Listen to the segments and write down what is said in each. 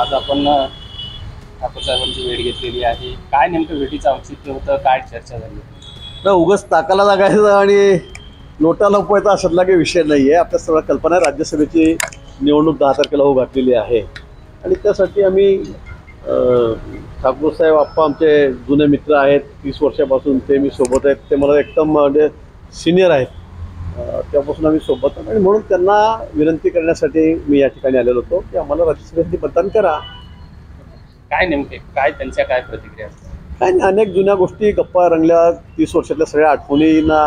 आज आपण ठाकूर साहेबांची भेट घेतलेली आहे. काय नेमकं भेटीचं औचित्य होतं, काय चर्चा झाली? नाही, उगाच ताकाला लागायचं आणि लोटाला उपवायचा अशातला काही विषय नाही आहे. आपल्या सगळ्या कल्पना आहे, राज्यसभेची निवडणूक 10 तारखेला होऊ घातलेली आहे आणि त्यासाठी आम्ही ठाकूर साहेब आप्पा आमचे जुने मित्र आहेत, 30 वर्षापासून ते मी सोबत आहेत, ते मला एकदम म्हणजे सिनियर आहेत, त्यापासून आम्ही सोबत. आणि म्हणून त्यांना विनंती करण्यासाठी मी या ठिकाणी आलेलो होतो की आम्हाला राज्यसभेसाठी मतदान करा. काय नेमके काय त्यांच्या काय प्रतिक्रिया? काय अनेक जुन्या गोष्टी गप्पा रंगल्या, 30 वर्षातल्या सगळ्या आठवणींना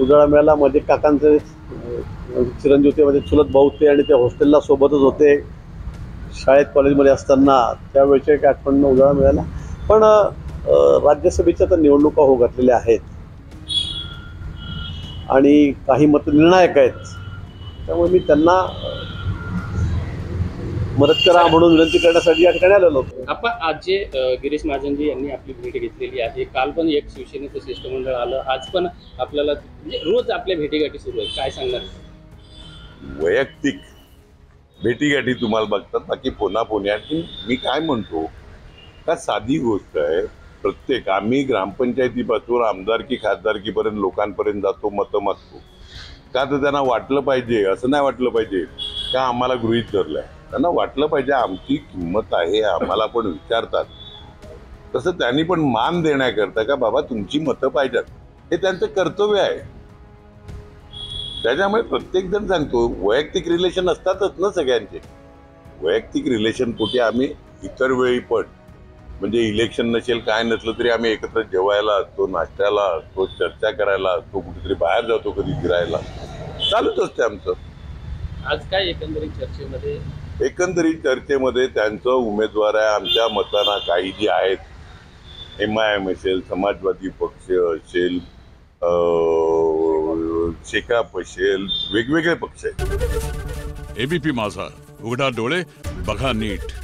उजाळा मिळाला. मध्ये काकांचे चिरंजीव होते, म्हणजे चुलत भाऊ होते आणि ते हॉस्टेलला सोबतच होते शाळेत कॉलेजमध्ये असताना, त्यावेळेच्या एक आठवणींना उजाळा मिळाला. पण राज्यसभेच्या तर निवडणुका होऊ घातलेल्या आहेत आणि काही मत निर्णायक आहेत, त्यामुळे मी त्यांना मदत करा म्हणून विनंती करण्यासाठी या ठिकाणी आलेलो होतो. आपण आज जे गिरीश महाजनजी यांनी आपली भेट घेतलेली आहे, काल पण एक शिवसेनेचं शिष्टमंडळ आलं, आज पण आपल्याला म्हणजे रोज आपल्या भेटीगाठी सुरू आहेत, काय सांगणार? वैयक्तिक भेटीगाठी तुम्हाला बघतात, बाकी फोनाफोन. आणखी मी काय म्हणतो का, साधी गोष्ट आहे, प्रत्येक आम्ही ग्रामपंचायतीपासून आमदारकी खासदारकीपर्यंत लोकांपर्यंत जातो, मतं मागतो का, तर त्यांना वाटलं पाहिजे, असं नाही वाटलं पाहिजे का आम्हाला गृहीत धरलं आहे. त्यांना वाटलं पाहिजे आमची किंमत आहे, आम्हाला पण विचारतात, तसं त्यांनी पण मान देण्याकरता का बाबा तुमची मतं पाहिजेत, हे त्यांचं कर्तव्य आहे. त्याच्यामुळे प्रत्येकजण सांगतो, वैयक्तिक रिलेशन असतातच ना सगळ्यांचे, वैयक्तिक रिलेशन कुठे आम्ही इतर वेळी पण म्हणजे इलेक्शन नसेल काय नसलं तरी आम्ही एकत्र जेवायला असतो, नाश्त्याला असतो, चर्चा करायला असतो, कुठेतरी बाहेर जातो, कधी फिरायला, चालूच असते आमचं. आज काय एकंदरीत चर्चेमध्ये त्यांचं उमेदवार आहे, आमच्या मतांना काही जे आहेत MIM असेल, समाजवादी पक्ष असेल, शेकाप असेल, वेगवेगळे पक्ष आहेत. ABP माझा, उघडा डोळे बघा नीट.